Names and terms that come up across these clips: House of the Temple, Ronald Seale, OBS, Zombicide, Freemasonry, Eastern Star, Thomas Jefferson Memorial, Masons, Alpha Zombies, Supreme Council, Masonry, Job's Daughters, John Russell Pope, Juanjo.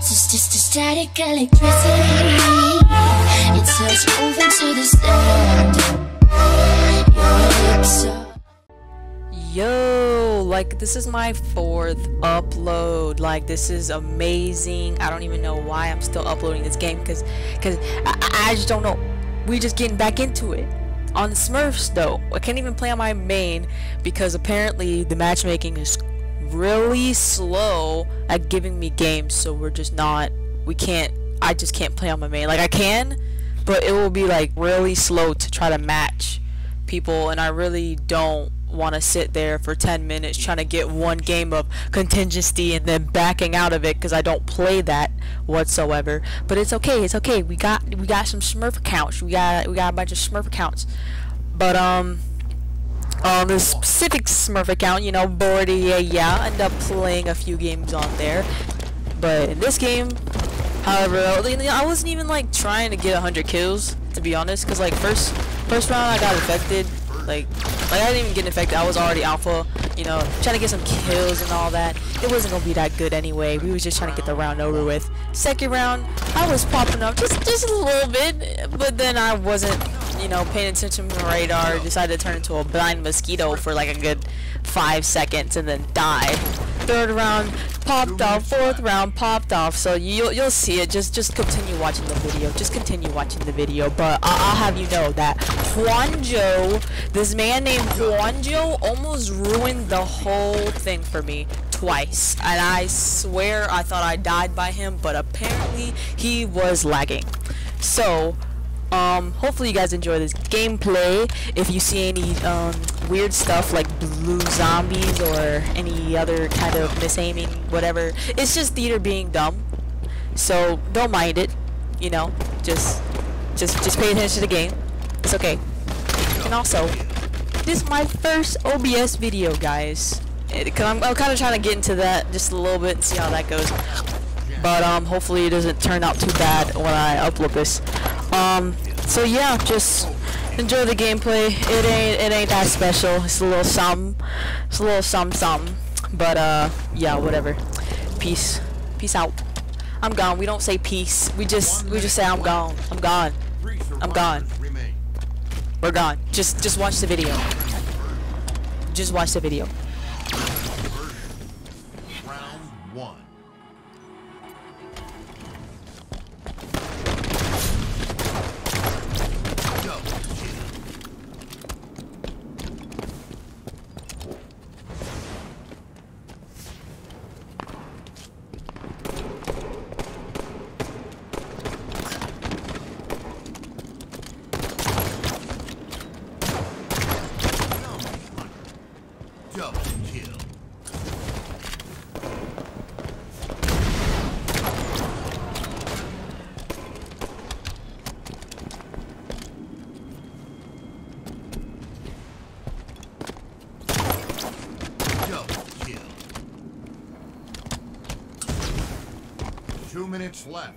It's just a static electricity. It's us moving to the sound. Yo, like this is my 4th upload. Like this is amazing. I don't even know why I'm still uploading this game because I just don't know. We're just getting back into it. On Smurfs though, I can't even play on my main because apparently the matchmaking is really slow at giving me games, so we're just not, we can't, I just can't play on my main. Like I can, but it will be like really slow to try to match people, and I really don't want to sit there for 10 minutes trying to get one game of contingency and then backing out of it because I don't play that whatsoever. But it's okay, it's okay. We got some Smurf accounts. We got a bunch of Smurf accounts. But this specific Smurf account, you know, yeah, end up playing a few games on there. But in this game, however, I wasn't even like trying to get 100 kills to be honest, because like first round I got infected. Like I didn't even get infected. I was already alpha, you know, trying to get some kills and all that. It wasn't gonna be that good anyway. We was just trying to get the round over with. Second round, I was popping up just a little bit, but then I wasn't, you know, paying attention to the radar. Decided to turn into a blind mosquito for like a good 5 seconds and then die. Third round popped off. Fourth round popped off. So you'll see it. Just continue watching the video. Just continue watching the video. But I'll have you know that Juanjo, this man named Juanjo, almost ruined the whole thing for me twice. And I swear I thought I died by him, but apparently he was lagging. So hopefully you guys enjoy this gameplay. If you see any weird stuff like blue zombies or any other kind of misaiming, whatever, it's just theater being dumb, so don't mind it, you know. Just pay attention to the game, it's okay. And also, this is my first OBS video, guys, because I'm kind of trying to get into that just a little bit and see how that goes. But hopefully it doesn't turn out too bad when I upload this. So yeah, just enjoy the gameplay. It ain't that special. It's a little something. It's a little something. But yeah, whatever. Peace. Peace out. I'm gone. We don't say peace. We just say I'm gone. I'm gone. I'm gone. We're gone. Just watch the video. Just watch the video. Round 1. Minutes left.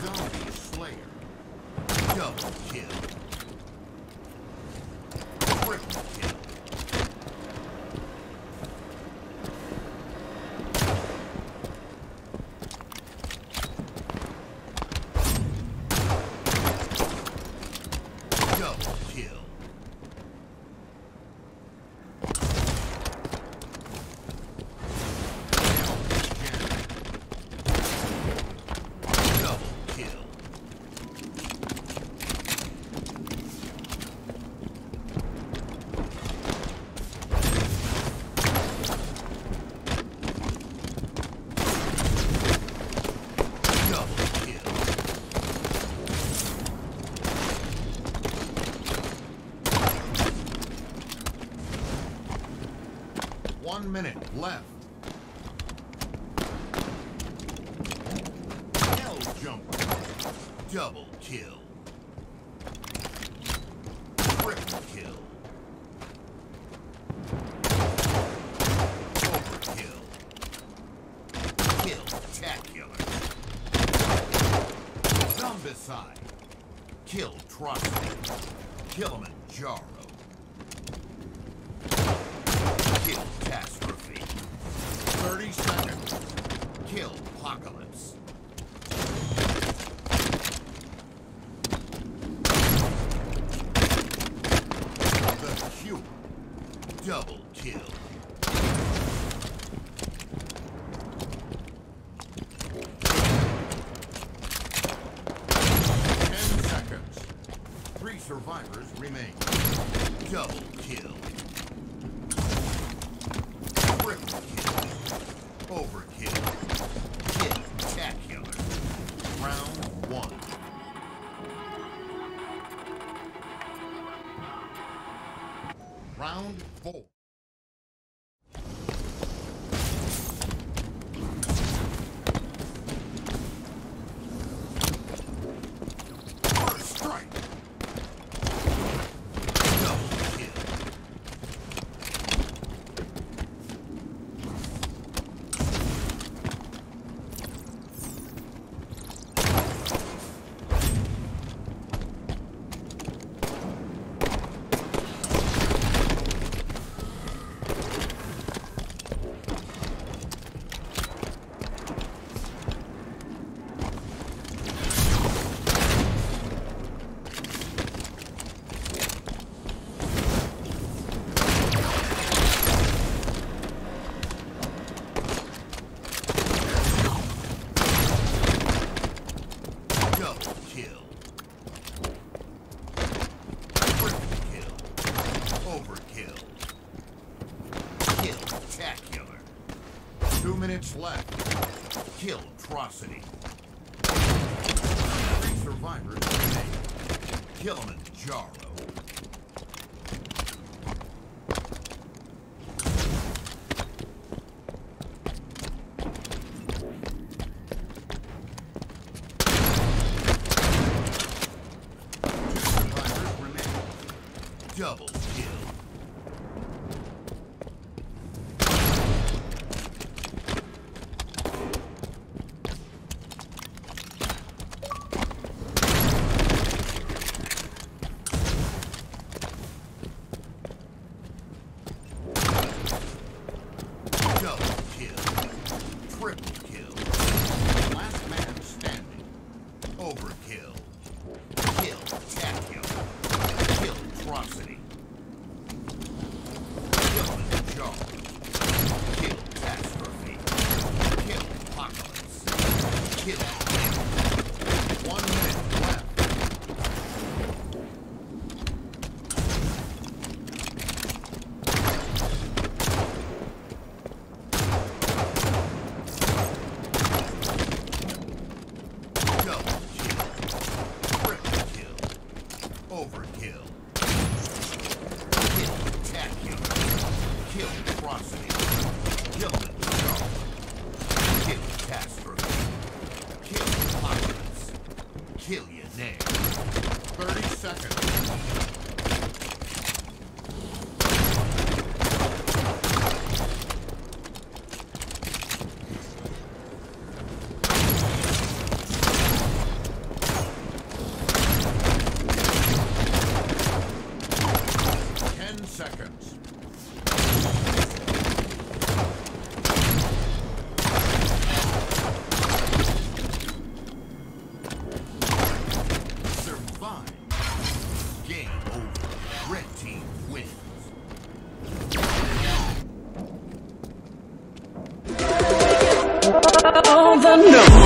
Zombie Slayer. Double kill. Triple kill. One minute left. Hell jumper. Double kill. Triple kill. Overkill. Kill-tacular. Zombicide. Kill Trusty. Kilimanjaro. Kill catastrophe. 30 seconds. Kill apocalypse. The Q. Double kill. Survivors remain. Double kill. Triple kill. Overkill. Spectacular. Round one. Round four. Spectacular. 2 minutes left. Kill atrocity. 3 survivors remain. Kill him in Jaro. Two survivors remain. Double kill. Kill you there. 30 seconds. No.